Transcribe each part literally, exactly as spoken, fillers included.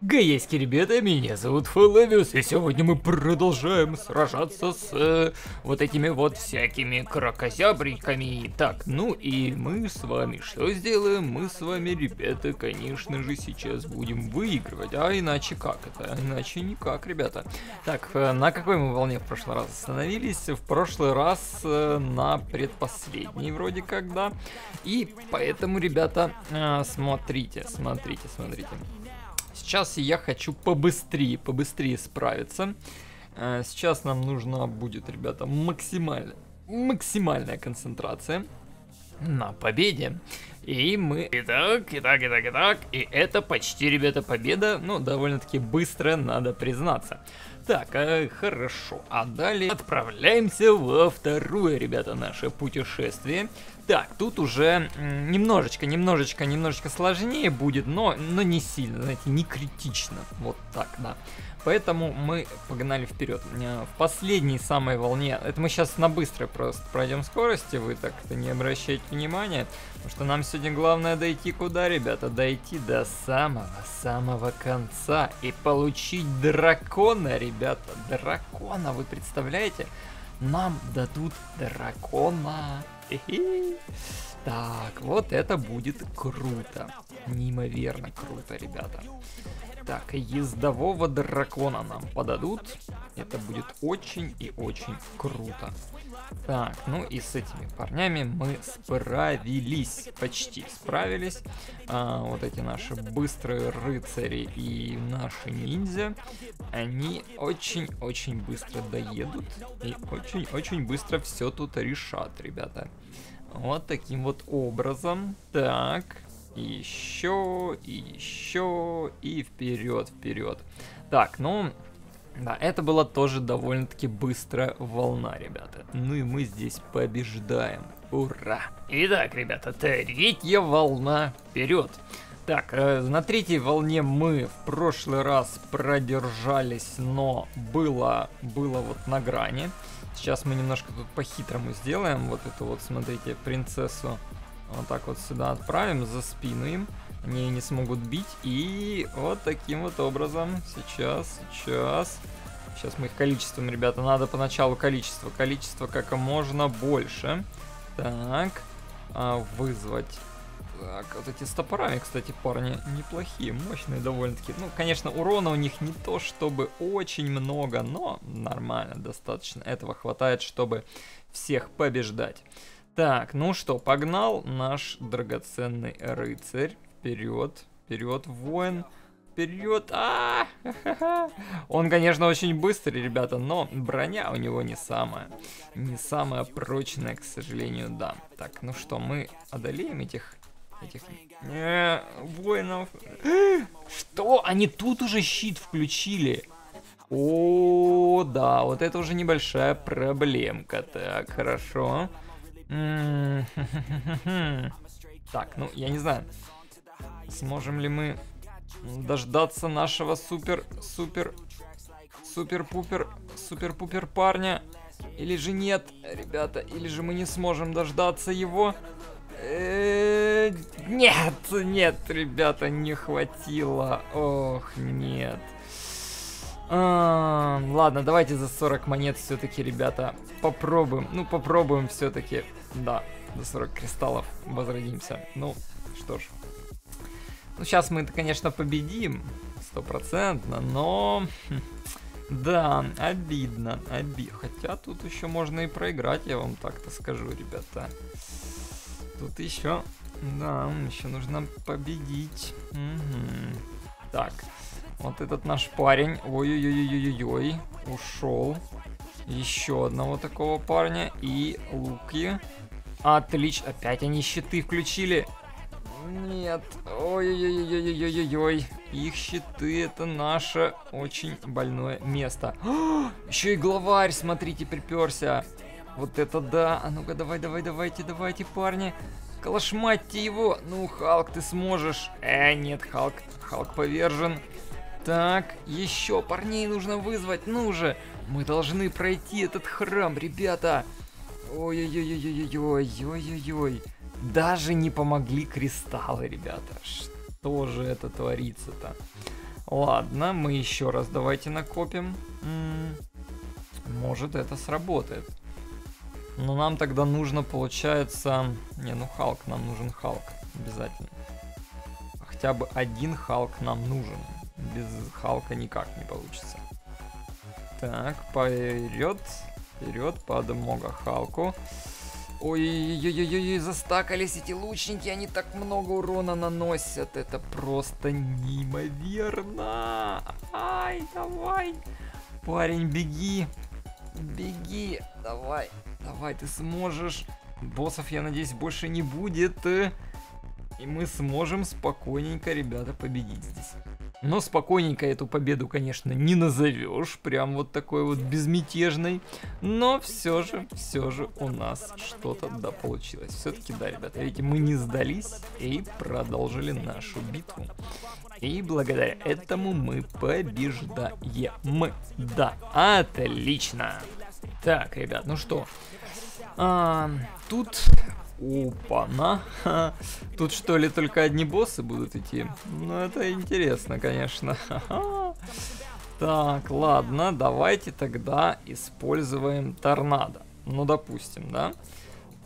Гайски, ребята, меня зовут Флавиус, и сегодня мы продолжаем сражаться с э, вот этими вот всякими крокосябриками. Так, ну и мы с вами что сделаем? Мы с вами, ребята, конечно же, сейчас будем выигрывать, а иначе как это? Иначе никак, ребята. Так, э, на какой мы волне в прошлый раз остановились? В прошлый раз э, на предпоследней вроде как, да. И поэтому, ребята, э, смотрите, смотрите, смотрите. Сейчас я хочу побыстрее, побыстрее справиться. Сейчас нам нужна будет, ребята, максимальная, максимальная концентрация на победе. И мы... Итак, итак, итак, итак. И это почти, ребята, победа. Ну, довольно-таки быстро, надо признаться. Так, э, хорошо. А далее отправляемся во второе, ребята, наше путешествие. Так, тут уже немножечко, немножечко, немножечко сложнее будет, но, но не сильно, знаете, не критично. Вот так, да. Поэтому мы погнали вперед. В последней самой волне, это мы сейчас на быстрой просто пройдем скорости, вы так-то не обращайте внимания, потому что нам сегодня главное дойти куда, ребята? Дойти до самого-самого конца и получить дракона, ребята, дракона, вы представляете? Нам дадут дракона. Хе-хе. Так, вот это будет круто. Неимоверно круто, ребята. Так, ездового дракона нам подадут. Это будет очень и очень круто. Так, ну и с этими парнями мы справились. Почти справились. А, вот эти наши быстрые рыцари и наши ниндзя, они очень-очень быстро доедут. И очень-очень быстро все тут решат, ребята. Вот таким вот образом. Так, еще, еще и вперед, вперед. Так, ну... Да, это была тоже довольно-таки быстрая волна, ребята. Ну и мы здесь побеждаем. Ура! Итак, ребята, третья волна вперед. Так, э, на третьей волне мы в прошлый раз продержались, но было, было вот на грани. Сейчас мы немножко тут по-хитрому сделаем. Вот эту вот, смотрите, принцессу вот так вот сюда отправим, за спину им. Они не смогут бить. И вот таким вот образом. Сейчас, сейчас. Сейчас мы их количеством, ребята. Надо поначалу количество. Количество как можно больше. Так. Вызвать. Так, вот эти с топорами, кстати, парни неплохие, мощные довольно-таки. Ну, конечно, урона у них не то, чтобы очень много, но нормально достаточно. Этого хватает, чтобы всех побеждать. Так, ну что, погнал наш драгоценный рыцарь. Вперед, вперед, воин, вперед. А -а -а -а. Он, конечно, очень быстрый, ребята, но броня у него не самая, не самая прочная, к сожалению, да. Так, ну что, мы одолеем этих, этих э -э, воинов. Что? Они тут уже щит включили? О, да, вот это уже небольшая проблемка. Так, хорошо. Так, ну я не знаю. Сможем ли мы дождаться нашего супер-супер супер-пупер супер-пупер парня? Или же нет, ребята, или же мы не сможем дождаться его? Э-э-э- нет, нет, ребята, не хватило. Ох, нет. А-а-а, ладно, давайте за сорок монет все-таки, ребята, попробуем. Ну, попробуем все-таки. Да, за сорок кристаллов возродимся. Ну, что ж. Ну, сейчас мы это, конечно, победим, стопроцентно, но... Да, обидно, обидно. Хотя тут еще можно и проиграть, я вам так-то скажу, ребята. Тут еще... Да, еще нужно победить. Угу. Так, вот этот наш парень, ой-ой-ой-ой-ой-ой, ушел. Еще одного такого парня и луки. Отлично, опять они щиты включили. Нет, ой-ой-ой-ой-ой-ой-ой, их щиты — это наше очень больное место. О, еще и главарь, смотрите, приперся. Вот это да, а ну-ка давай, давай, давайте, давайте, парни, колошматьте его. Ну, Халк, ты сможешь. Э, нет, Халк, Халк повержен. Так, еще парней нужно вызвать, ну же, мы должны пройти этот храм, ребята. Ой-ой-ой-ой-ой-ой-ой-ой-ой. Даже не помогли кристаллы, ребята. Что же это творится-то? Ладно, мы еще раз давайте накопим. Может, это сработает. Но нам тогда нужно, получается... Не, ну Халк, нам нужен Халк. Обязательно. Хотя бы один Халк нам нужен. Без Халка никак не получится. Так, вперед. Вперед, подмога Халку. Ой-ой-ой-ой-ой, застакались эти лучники, они так много урона наносят. Это просто неимоверно. Ай, давай. Парень, беги. Беги, давай. Давай, ты сможешь. Боссов, я надеюсь, больше не будет. И мы сможем спокойненько, ребята, победить здесь. Но спокойненько эту победу, конечно, не назовешь. Прям вот такой вот безмятежной. Но все же, все же у нас что-то да получилось. Все-таки да, ребята, видите, мы не сдались и продолжили нашу битву. И благодаря этому мы побеждаем. Да, отлично. Так, ребят, ну что. А, тут... Опа-на. Тут что ли только одни боссы будут идти? Ну это интересно, конечно. Так, ладно, давайте тогда используем торнадо. Ну допустим, да?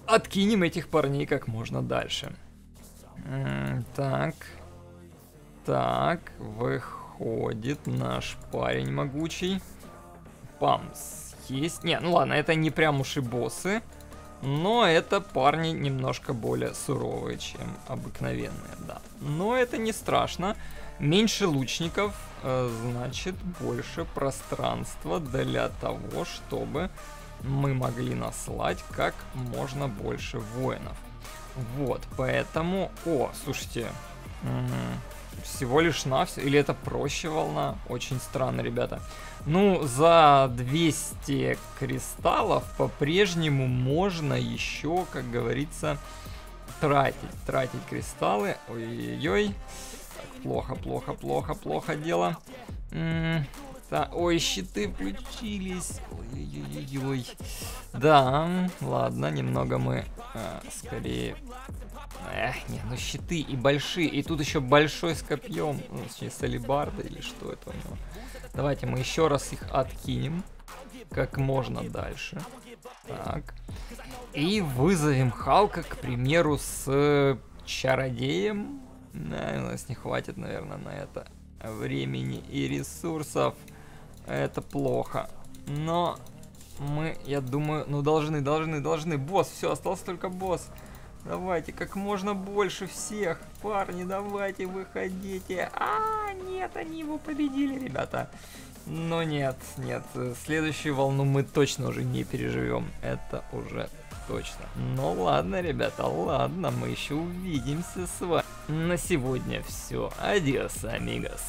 Откинем этих парней как можно дальше. Так. Так, выходит наш парень могучий. Памс. Есть. Не, ну ладно, это не прям уж и боссы. Но это парни немножко более суровые, чем обыкновенные, да. Но это не страшно. Меньше лучников, значит, больше пространства для того, чтобы мы могли наслать как можно больше воинов. Вот, поэтому... О, слушайте, всего лишь навсего... Или это проще волна? Очень странно, ребята. Ну, за двести кристаллов по-прежнему можно еще, как говорится, тратить. Тратить кристаллы. Ой-ой-ой. Плохо, плохо, плохо, плохо дело. М-м, да, ой, щиты включились. Ой-ой-ой-ой. Да, ладно, немного мы э, скорее... Эх, не, ну щиты и большие. И тут еще большой с копьем. Ну, с алебардой или что это у него. Давайте мы еще раз их откинем. Как можно дальше. Так. И вызовем Халка, к примеру, с чародеем. Да, у нас не хватит, наверное, на это времени и ресурсов. Это плохо. Но мы, я думаю, ну должны, должны, должны. Босс, все, остался только босс. Давайте, как можно больше всех. Парни, давайте, выходите. А, нет, они его победили, ребята. Но нет, нет. Следующую волну мы точно уже не переживем. Это уже точно. Ну ладно, ребята, ладно. Мы еще увидимся с вами. На сегодня все. Адиос, амигос.